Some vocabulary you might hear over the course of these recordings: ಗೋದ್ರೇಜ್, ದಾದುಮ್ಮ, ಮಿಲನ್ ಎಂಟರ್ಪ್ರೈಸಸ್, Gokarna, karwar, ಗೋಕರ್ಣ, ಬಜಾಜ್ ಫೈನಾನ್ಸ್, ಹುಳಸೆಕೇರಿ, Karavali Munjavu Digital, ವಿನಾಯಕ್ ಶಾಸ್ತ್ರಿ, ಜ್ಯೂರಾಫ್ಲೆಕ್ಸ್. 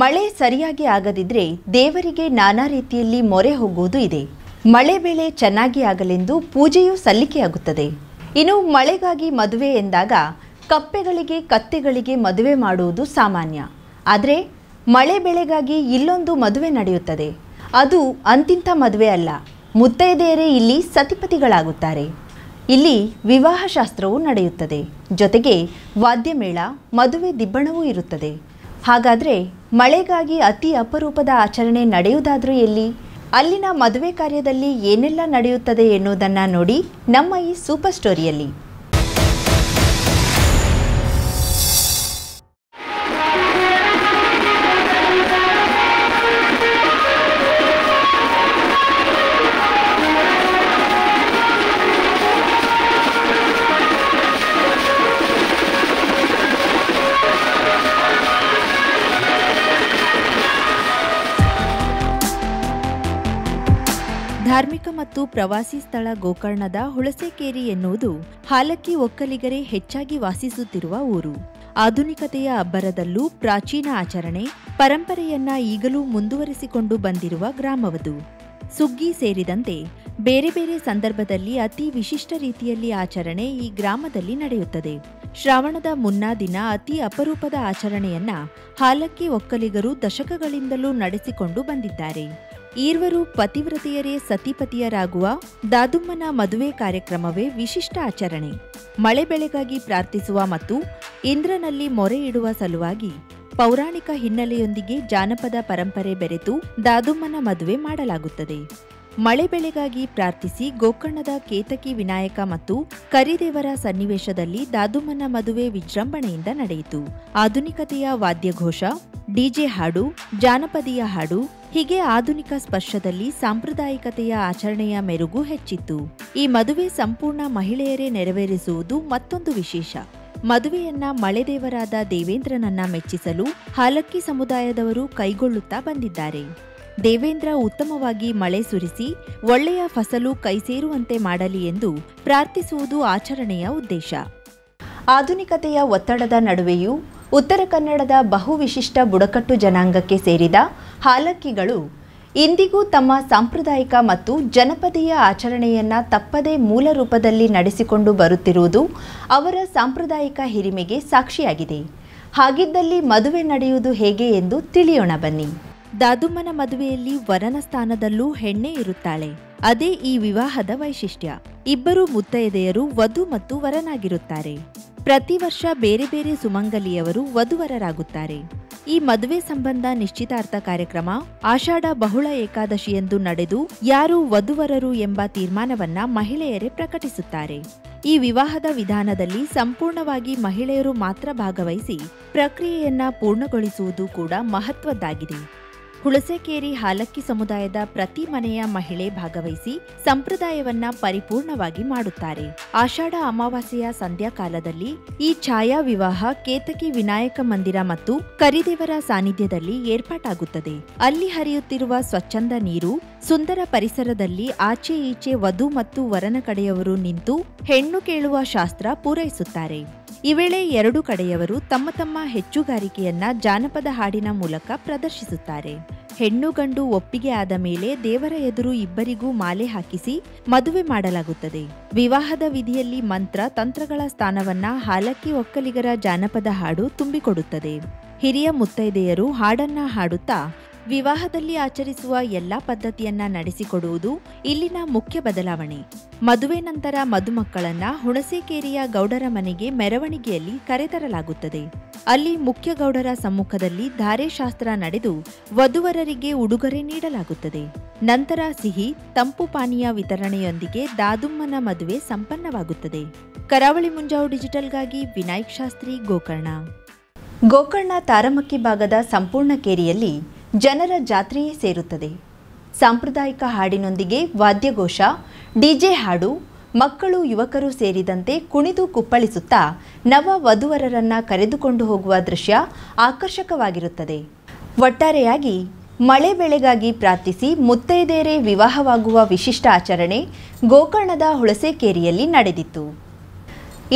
ಮಳೆ ಸರಿಯಾಗಿ ಆಗದಿದ್ದರೆ ದೇವರಿಗೆ ನಾನಾ ರೀತಿಯಲ್ಲಿ ಮೊರೆ ಹೋಗೋದು ಇದೆ. ಮಳೆ ಬೆಳೆ ಚೆನ್ನಾಗಿ ಆಗಲೆಂದು ಪೂಜೆಯು ಸಲ್ಲಿಕೆಯಾಗುತ್ತದೆ. ಇನ್ನು ಮಳೆಗಾಗಿ ಮದುವೆ ಎಂದಾಗ ಕಪ್ಪೆಗಳಿಗೆ ಕತ್ತೆಗಳಿಗೆ ಮದುವೆ ಮಾಡುವುದು ಸಾಮಾನ್ಯ. ಆದರೆ ಮಳೆ ಬೆಳೆಗಾಗಿ ಇಲ್ಲೊಂದು ಮದುವೆ ನಡೆಯುತ್ತದೆ. ಅದು ಅಂತಿಂತ ಮದುವೆ ಅಲ್ಲ, ಮುತ್ತೈದೆಯರೇ ಇಲ್ಲಿ ಸತಿಪತಿಗಳಾಗುತ್ತಾರೆ. ಇಲ್ಲಿ ವಿವಾಹ ಶಾಸ್ತ್ರವು ನಡೆಯುತ್ತದೆ, ಜೊತೆಗೆ ವಾದ್ಯಮೇಳ ಮದುವೆ ದಿಬ್ಬಣವೂ ಇರುತ್ತದೆ. ಹಾಗಾದರೆ ಮಳೆಗಾಗಿ ಅತಿ ಅಪರೂಪದ ಆಚರಣೆ ನಡೆಯುವುದಾದರೂ ಎಲ್ಲಿ, ಅಲ್ಲಿನ ಮದುವೆ ಕಾರ್ಯದಲ್ಲಿ ಏನೆಲ್ಲ ನಡೆಯುತ್ತದೆ ಎನ್ನುವುದನ್ನು ನೋಡಿ ನಮ್ಮ ಈ ಸೂಪರ್ ಸ್ಟೋರಿಯಲ್ಲಿ. ಧಾರ್ಮಿಕ ಮತ್ತು ಪ್ರವಾಸಿ ಸ್ಥಳ ಗೋಕರ್ಣದ ಹುಳಸೆಕೇರಿ ಎನ್ನುವುದು ಹಾಲಕ್ಕಿ ಒಕ್ಕಲಿಗರೇ ಹೆಚ್ಚಾಗಿ ವಾಸಿಸುತ್ತಿರುವ ಊರು. ಆಧುನಿಕತೆಯ ಅಬ್ಬರದಲ್ಲೂ ಪ್ರಾಚೀನ ಆಚರಣೆ ಪರಂಪರೆಯನ್ನ ಈಗಲೂ ಮುಂದುವರಿಸಿಕೊಂಡು ಬಂದಿರುವ ಗ್ರಾಮವದು. ಸುಗ್ಗಿ ಸೇರಿದಂತೆ ಬೇರೆ ಬೇರೆ ಸಂದರ್ಭದಲ್ಲಿ ಅತಿ ವಿಶಿಷ್ಟ ರೀತಿಯಲ್ಲಿ ಆಚರಣೆ ಈ ಗ್ರಾಮದಲ್ಲಿ ನಡೆಯುತ್ತದೆ. ಶ್ರಾವಣದ ಮುನ್ನಾ ದಿನ ಅತಿ ಅಪರೂಪದ ಆಚರಣೆಯನ್ನ ಹಾಲಕ್ಕಿ ಒಕ್ಕಲಿಗರು ದಶಕಗಳಿಂದಲೂ ನಡೆಸಿಕೊಂಡು ಬಂದಿದ್ದಾರೆ. ಈರ್ವರು ಪತಿವ್ರತೆಯರೇ ಸತಿಪತಿಯರಾಗುವ ದಾದುಮ್ಮನ ಮದುವೆ ಕಾರ್ಯಕ್ರಮವೇ ವಿಶಿಷ್ಟ ಆಚರಣೆ. ಮಳೆ ಬೆಳೆಗಾಗಿ ಪ್ರಾರ್ಥಿಸುವ ಮತ್ತು ಇಂದ್ರನಲ್ಲಿ ಮೊರೆ ಇಡುವ ಸಲುವಾಗಿ ಪೌರಾಣಿಕ ಹಿನ್ನೆಲೆಯೊಂದಿಗೆ ಜಾನಪದ ಪರಂಪರೆ ಬೆರೆತು ದಾದುಮ್ಮನ ಮದುವೆ ಮಾಡಲಾಗುತ್ತದೆ. ಮಳೆ ಬೆಳೆಗಾಗಿ ಪ್ರಾರ್ಥಿಸಿ ಗೋಕರ್ಣದ ಕೇತಕಿ ವಿನಾಯಕ ಮತ್ತು ಕರಿದೇವರ ಸನ್ನಿವೇಶದಲ್ಲಿ ದಾದುಮ್ಮನ ಮದುವೆ ವಿಜೃಂಭಣೆಯಿಂದ ನಡೆಯಿತು. ಆಧುನಿಕತೆಯ ವಾದ್ಯಘೋಷ, ಡಿಜೆ ಹಾಡು, ಜಾನಪದೀಯ ಹಾಡು ಹೀಗೆ ಆಧುನಿಕ ಸ್ಪರ್ಶದಲ್ಲಿ ಸಾಂಪ್ರದಾಯಿಕತೆಯ ಆಚರಣೆಯ ಮೆರುಗು ಹೆಚ್ಚಿತ್ತು. ಈ ಮದುವೆ ಸಂಪೂರ್ಣ ಮಹಿಳೆಯರೇ ನೆರವೇರಿಸುವುದು ಮತ್ತೊಂದು ವಿಶೇಷ. ಮದುವೆಯನ್ನ ಮಳೆದೇವರಾದ ದೇವೇಂದ್ರನನ್ನ ಮೆಚ್ಚಿಸಲು ಹಾಲಕ್ಕಿ ಸಮುದಾಯದವರು ಕೈಗೊಳ್ಳುತ್ತಾ ಬಂದಿದ್ದಾರೆ. ದೇವೇಂದ್ರ ಉತ್ತಮವಾಗಿ ಮಳೆ ಸುರಿಸಿ ಒಳ್ಳೆಯ ಫಸಲು ಕೈ ಸೇರುವಂತೆ ಮಾಡಲಿ ಎಂದು ಪ್ರಾರ್ಥಿಸುವುದು ಆಚರಣೆಯ ಉದ್ದೇಶ. ಆಧುನಿಕತೆಯ ಒತ್ತಡದ ನಡುವೆಯೂ ಉತ್ತರ ಕನ್ನಡದ ಬಹುವಿಶಿಷ್ಟ ಬುಡಕಟ್ಟು ಜನಾಂಗಕ್ಕೆ ಸೇರಿದ ಹಾಲಕ್ಕಿಗಳು ಇಂದಿಗೂ ತಮ್ಮ ಸಾಂಪ್ರದಾಯಿಕ ಮತ್ತು ಜನಪದೀಯ ಆಚರಣೆಯನ್ನು ತಪ್ಪದೇ ಮೂಲ ರೂಪದಲ್ಲಿ ನಡೆಸಿಕೊಂಡು ಬರುತ್ತಿರುವುದು ಅವರ ಸಾಂಪ್ರದಾಯಿಕ ಹಿರಿಮೆಗೆ ಸಾಕ್ಷಿಯಾಗಿದೆ. ಹಾಗಿದ್ದಲ್ಲಿ ಮದುವೆ ನಡೆಯುವುದು ಹೇಗೆ ಎಂದು ತಿಳಿಯೋಣ ಬನ್ನಿ. ದಾದುಮ್ಮನ ಮದುವೆಯಲ್ಲಿ ವರನ ಸ್ಥಾನದಲ್ಲೂ ಹೆಣ್ಣೆ ಇರುತ್ತಾಳೆ. ಅದೇ ಈ ವಿವಾಹದ ವೈಶಿಷ್ಟ್ಯ. ಇಬ್ಬರು ಮುತ್ತೈದೆಯರು ವಧು ಮತ್ತು ವರನಾಗಿರುತ್ತಾರೆ. ಪ್ರತಿ ವರ್ಷ ಬೇರೆ ಬೇರೆ ಸುಮಂಗಲಿಯವರು ವಧುವರರಾಗುತ್ತಾರೆ. ಈ ಮದುವೆ ಸಂಬಂಧ ನಿಶ್ಚಿತಾರ್ಥ ಕಾರ್ಯಕ್ರಮ ಆಷಾಢ ಬಹುಳ ಏಕಾದಶಿಯಂದು ನಡೆದು ಯಾರು ವಧುವರರು ಎಂಬ ತೀರ್ಮಾನವನ್ನ ಮಹಿಳೆಯರೇ ಪ್ರಕಟಿಸುತ್ತಾರೆ. ಈ ವಿವಾಹದ ವಿಧಾನದಲ್ಲಿ ಸಂಪೂರ್ಣವಾಗಿ ಮಹಿಳೆಯರು ಮಾತ್ರ ಭಾಗವಹಿಸಿ ಪ್ರಕ್ರಿಯೆಯನ್ನ ಪೂರ್ಣಗೊಳಿಸುವುದು ಕೂಡ ಮಹತ್ವದ್ದಾಗಿದೆ. ಹುಳಸೆಕೇರಿ ಹಾಲಕ್ಕಿ ಸಮುದಾಯದ ಪ್ರತಿ ಮನೆಯ ಮಹಿಳೆ ಭಾಗವಹಿಸಿ ಸಂಪ್ರದಾಯವನ್ನ ಪರಿಪೂರ್ಣವಾಗಿ ಮಾಡುತ್ತಾರೆ. ಆಷಾಢ ಅಮಾವಾಸ್ಯೆಯ ಸಂಧ್ಯಾಕಾಲದಲ್ಲಿ ಈ ಛಾಯಾ ವಿವಾಹ ಕೇತಕಿ ವಿನಾಯಕ ಮಂದಿರ ಮತ್ತು ಕರಿದೇವರ ಸಾನ್ನಿಧ್ಯದಲ್ಲಿ ಏರ್ಪಾಟಾಗುತ್ತದೆ. ಅಲ್ಲಿ ಹರಿಯುತ್ತಿರುವ ಸ್ವಚ್ಛಂದ ನೀರು ಸುಂದರ ಪರಿಸರದಲ್ಲಿ ಆಚೆ ಈಚೆ ವಧು ಮತ್ತು ವರನ ಕಡೆಯವರು ನಿಂತು ಹೆಣ್ಣು ಕೇಳುವ ಶಾಸ್ತ್ರ ಪೂರೈಸುತ್ತಾರೆ. ಈ ವೇಳೆ ಎರಡು ಕಡೆಯವರು ತಮ್ಮ ತಮ್ಮ ಹೆಚ್ಚುಗಾರಿಕೆಯನ್ನ ಜಾನಪದ ಹಾಡಿನ ಮೂಲಕ ಪ್ರದರ್ಶಿಸುತ್ತಾರೆ. ಹೆಣ್ಣು ಗಂಡು ಒಪ್ಪಿಗೆ ಆದ ಮೇಲೆ ದೇವರ ಎದುರು ಇಬ್ಬರಿಗೂ ಮಾಲೆ ಹಾಕಿಸಿ ಮದುವೆ ಮಾಡಲಾಗುತ್ತದೆ. ವಿವಾಹದ ವಿಧಿಯಲ್ಲಿ ಮಂತ್ರ ತಂತ್ರಗಳ ಸ್ಥಾನವನ್ನ ಹಾಲಕ್ಕಿ ಒಕ್ಕಲಿಗರ ಜಾನಪದ ಹಾಡು ತುಂಬಿಕೊಡುತ್ತದೆ. ಹಿರಿಯ ಮುತ್ತೈದೆಯರು ಹಾಡನ್ನ ಹಾಡುತ್ತಾ ವಿವಾಹದಲ್ಲಿ ಆಚರಿಸುವ ಎಲ್ಲಾ ಪದ್ಧತಿಯನ್ನ ನಡೆಸಿಕೊಡುವುದು ಇಲ್ಲಿನ ಮುಖ್ಯ ಬದಲಾವಣೆ. ಮದುವೆ ನಂತರ ಮದುಮಕ್ಕಳನ್ನ ಹುಣಸೆಕೇರಿಯ ಗೌಡರ ಮನೆಗೆ ಮೆರವಣಿಗೆಯಲ್ಲಿ ಕರೆತರಲಾಗುತ್ತದೆ. ಅಲ್ಲಿ ಮುಖ್ಯ ಗೌಡರ ಸಮ್ಮುಖದಲ್ಲಿ ಧಾರೆ ಶಾಸ್ತ್ರ ನಡೆದು ವಧುವರರಿಗೆ ಉಡುಗೊರೆ ನೀಡಲಾಗುತ್ತದೆ. ನಂತರ ಸಿಹಿ ತಂಪು ಪಾನೀಯ ವಿತರಣೆಯೊಂದಿಗೆ ದಾದುಮ್ಮನ ಮದುವೆ ಸಂಪನ್ನವಾಗುತ್ತದೆ. ಕರಾವಳಿ ಮುಂಜಾವು ಡಿಜಿಟಲ್ಗಾಗಿ ವಿನಾಯಕ್ ಶಾಸ್ತ್ರಿ, ಗೋಕರ್ಣ. ಗೋಕರ್ಣ ತಾರಮಕ್ಕಿ ಭಾಗದ ಸಂಪೂರ್ಣ ಕೇರಿಯಲ್ಲಿ ಜನರ ಜಾತ್ರೆಯೇ ಸೇರುತ್ತದೆ. ಸಾಂಪ್ರದಾಯಿಕ ಹಾಡಿನೊಂದಿಗೆ ವಾದ್ಯಘೋಷ, ಡಿಜೆ ಹಾಡು, ಮಕ್ಕಳು ಯುವಕರು ಸೇರಿದಂತೆ ಕುಣಿದು ಕುಪ್ಪಳಿಸುತ್ತಾ ನವ ವಧುವರರನ್ನ ಕರೆದುಕೊಂಡು ಹೋಗುವ ದೃಶ್ಯ ಆಕರ್ಷಕವಾಗಿರುತ್ತದೆ. ಒಟ್ಟಾರೆಯಾಗಿ ಮಳೆ ಬೆಳೆಗಾಗಿ ಪ್ರಾರ್ಥಿಸಿ ಮುತ್ತೈದೆಯರೇ ವಿವಾಹವಾಗುವ ವಿಶಿಷ್ಟ ಆಚರಣೆ ಗೋಕರ್ಣದ ಹುಳಸೆಕೇರಿಯಲ್ಲಿ ನಡೆದಿತ್ತು.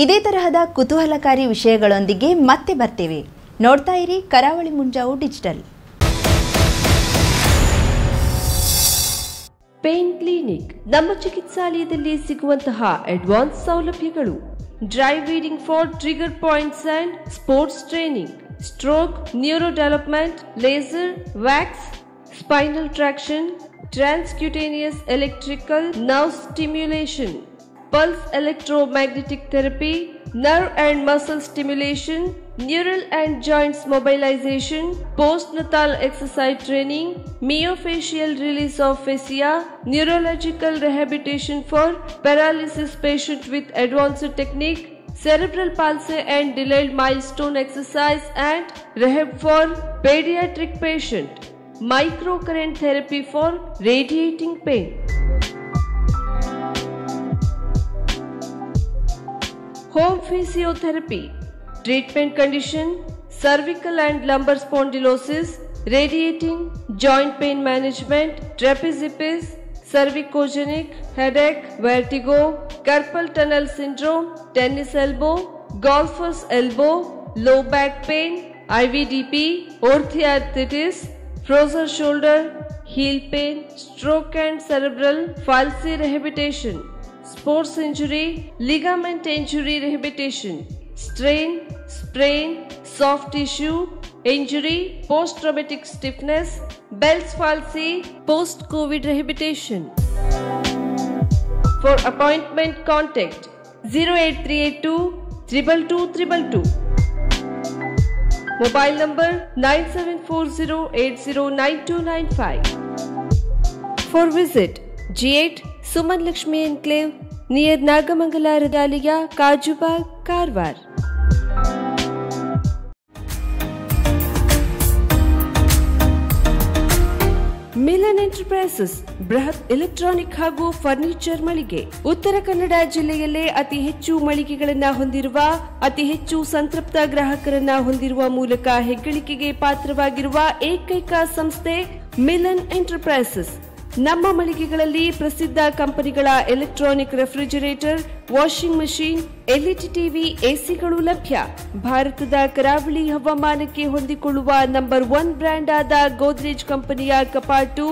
ಇದೇ ತರಹದ ಕುತೂಹಲಕಾರಿ ವಿಷಯಗಳೊಂದಿಗೆ ಮತ್ತೆ ಬರ್ತೇವೆ. ನೋಡ್ತಾ ಇರಿ ಕರಾವಳಿ ಮುಂಜಾವು ಡಿಜಿಟಲ್. ಪೇನ್ ಕ್ಲಿನಿಕ್ ನಮ್ಮ ಚಿಕಿತ್ಸಾಲಯದಲ್ಲಿ ಸಿಗುವಂತಹ ಅಡ್ವಾನ್ಸ್ ಸೌಲಭ್ಯಗಳು dry needling for trigger points and sports training stroke neuro development laser wax spinal traction transcutaneous electrical nerve stimulation pulse electromagnetic therapy nerve and muscle stimulation, neural and joints mobilization, postnatal exercise training, myofascial release of fascia, neurological rehabilitation for paralysis patient with advanced technique, cerebral palsy and delayed milestone exercise and rehab for pediatric patient, microcurrent therapy for radiating pain. Home physiotherapy, treatment condition, cervical and lumbar spondylosis, radiating, joint pain management, trapeziepes, cervicogenic, headache, vertigo, carpal tunnel syndrome, tennis elbow, golfer's elbow, low back pain, IVDP, orthoarthritis, frozen shoulder, heel pain, stroke and cerebral palsy rehabilitation. Sports injury, ligament injury rehabilitation, strain, sprain, soft tissue, injury, post-traumatic stiffness, Bell's palsy, post-COVID rehabilitation. For appointment contact 08382 222 222. Mobile number 9740809295. For visit G8 Suman Lakshmi Enclave near Nagamangala Radaliya, Kajubag, Karwar. ಮಿಲನ್ ಎಂಟರ್ಪ್ರೈಸಸ್ ಬೃಹತ್ electronic ಹಾಗೂ furniture ಮಳಿಗೆ ಉತ್ತರ ಕನ್ನಡ ಜಿಲ್ಲೆಯಲ್ಲೇ ಅತಿ ಹೆಚ್ಚು ಮಳಿಗೆಗಳನ್ನ ಹೊಂದಿರುವ ಅತಿ ಹೆಚ್ಚು ಸಂತೃಪ್ತ ಗ್ರಾಹಕರನ್ನ ಹೊಂದಿರುವ ಮೂಲಕ ಹೆಗ್ಗಳಿಕೆಗೆ ಪಾತ್ರವಾಗಿರುವ ಏಕೈಕ ಸಂಸ್ಥೆ ಮಿಲನ್ ಎಂಟರ್ಪ್ರೈಸಸ್. ನಮ್ಮ ಮಳಿಗೆಗಳಲ್ಲಿ ಪ್ರಸಿದ್ಧ ಕಂಪನಿಗಳ electronic refrigerator, washing machine, LED TV, ಎಸಿಗಳು ಲಭ್ಯ. ಭಾರತದ ಕರಾವಳಿ ಹವಾಮಾನಕ್ಕೆ ಹೊಂದಿಕೊಳ್ಳುವ No. 1 ಬ್ರ್ಯಾಂಡ್ ಆದ ಗೋದ್ರೇಜ್ ಕಂಪನಿಯ ಕಪಾಟು,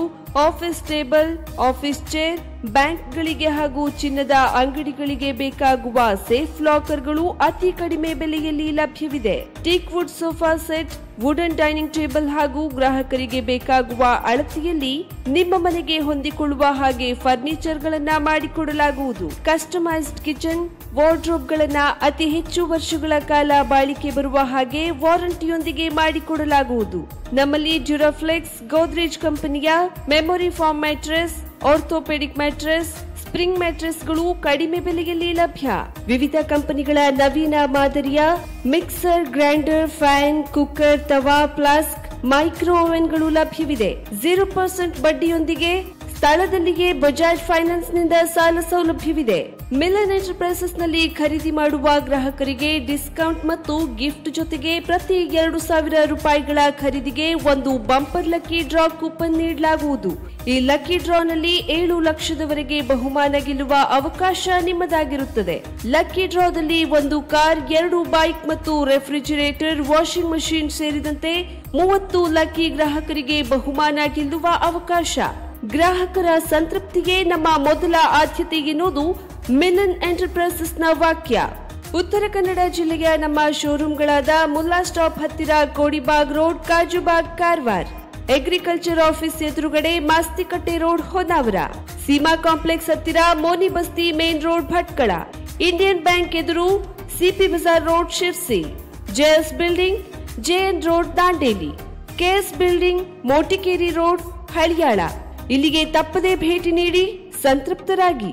ಆಫೀಸ್ ಟೇಬಲ್, ಆಫೀಸ್ ಚೇರ್, ಬ್ಯಾಂಕ್ಗಳಿಗೆ ಹಾಗೂ ಚಿನ್ನದ ಅಂಗಡಿಗಳಿಗೆ ಬೇಕಾಗುವ ಸೇಫ್ ಲಾಕರ್ಗಳು ಅತಿ ಕಡಿಮೆ ಬೆಲೆಯಲ್ಲಿ ಲಭ್ಯವಿದೆ. Teak wood sofa set, wooden dining table ಹಾಗೂ ಗ್ರಾಹಕರಿಗೆ ಬೇಕಾಗುವ ಅಳತೆಯಲ್ಲಿ ನಿಮ್ಮ ಮನೆಗೆ ಹೊಂದಿಕೊಳ್ಳುವ ಹಾಗೆ ಫರ್ನಿಚರ್ಗಳನ್ನ ಮಾಡಿಕೊಡಲಾಗುವುದು. ಕಸ್ಟಮೈಸ್ಡ್ ಕಿಚನ್, ವಾರ್ಡ್ರೋಬ್ಗಳನ್ನ ಅತಿ ಹೆಚ್ಚು ವರ್ಷಗಳ ಕಾಲ ಬಾಳಿಕೆ ಬರುವ ಹಾಗೆ ವಾರಂಟಿಯೊಂದಿಗೆ ಮಾಡಿಕೊಡಲಾಗುವುದು. ನಮ್ಮಲ್ಲಿ ಜ್ಯೂರಾಫ್ಲೆಕ್ಸ್, ಗೋದ್ರೇಜ್ ಕಂಪನಿಯ memory foam mattress, orthopaedic mattress, spring ಮ್ಯಾಟ್ರೆಸ್ಗಳು ಕಡಿಮೆ ಬೆಲೆಯಲ್ಲಿ ಲಭ್ಯ. ವಿವಿಧ ಕಂಪನಿಗಳ ನವೀನ ಮಾದರಿಯ ಮಿಕ್ಸರ್, ಗ್ರೈಂಡರ್, ಫ್ಯಾನ್, ಕುಕ್ಕರ್, ತವಾ, ಫ್ಲಾಸ್ಕ್, ಮೈಕ್ರೋ ಓವೆನ್ಗಳು ಲಭ್ಯವಿದೆ. 0% ಬಡ್ಡಿಯೊಂದಿಗೆ ಸ್ಥಳದಲ್ಲಿಯೇ ಬಜಾಜ್ ಫೈನಾನ್ಸ್ ನಿಂದ ಸಾಲ ಸೌಲಭ್ಯವಿದೆ. ಮಿಲನ್ ಎಂಟರ್ಪ್ರೈಸಸ್ ನಲ್ಲಿ ಖರೀದಿ ಮಾಡುವ ಗ್ರಾಹಕರಿಗೆ ಡಿಸ್ಕೌಂಟ್ ಮತ್ತು ಗಿಫ್ಟ್ ಜೊತೆಗೆ ಪ್ರತಿ 2,000 ರೂಪಾಯಿಗಳ ಖರೀದಿಗೆ ಒಂದು ಬಂಪರ್ ಲಕ್ಕಿ ಡ್ರಾ ಕೂಪನ್ ನೀಡಲಾಗುವುದು. ಈ ಲಕ್ಕಿ ಡ್ರಾನಲ್ಲಿ 7 ಲಕ್ಷದವರೆಗೆ ಬಹುಮಾನ ಗೆಲ್ಲುವ ಅವಕಾಶ ನಿಮ್ಮದಾಗಿರುತ್ತದೆ. ಲಕ್ಕಿ ಡ್ರಾದಲ್ಲಿ ಒಂದು ಕಾರ್, 2 ಬೈಕ್ ಮತ್ತು ರೆಫ್ರಿಜಿರೇಟರ್, ವಾಷಿಂಗ್ ಮಷೀನ್ ಸೇರಿದಂತೆ 30 ಲಕ್ಕಿ ಗ್ರಾಹಕರಿಗೆ ಬಹುಮಾನ ಗೆಲ್ಲುವ ಅವಕಾಶ. ಗ್ರಾಹಕರ ಸಂತೃಪ್ತಿಗೆ ನಮ್ಮ ಮೊದಲ ಆದ್ಯತೆ ಎನ್ನುವುದು ಮಿಲನ್ ಎಂಟರ್ಪ್ರೈಸಸ್ನ ವಾಕ್ಯ. ಉತ್ತರ ಕನ್ನಡ ಜಿಲ್ಲೆಯ ನಮ್ಮ ಶೋರೂಮ್ಗಳಾದ ಮುಲ್ಲಾ ಸ್ಟಾಪ್ ಹತ್ತಿರ, Kodibag road, Kajubag, Karwar, agriculture office ಎದುರುಗಡೆ, ಮಾಸ್ತಿಕಟ್ಟೆ ರೋಡ್, ಹೊನ್ನಾವರ, ಸೀಮಾ ಕಾಂಪ್ಲೆಕ್ಸ್ ಹತ್ತಿರ, Moni Basti main road, Bhatkal, Indian bank ಎದುರು, CP Bazaar road, Sirsi, JS building, JN road, Dandeli, KS building, Motikeri road, Haliyal. ಇಲ್ಲಿಗೆ ತಪ್ಪದೇ ಭೇಟಿ ನೀಡಿ ಸಂತೃಪ್ತರಾಗಿ.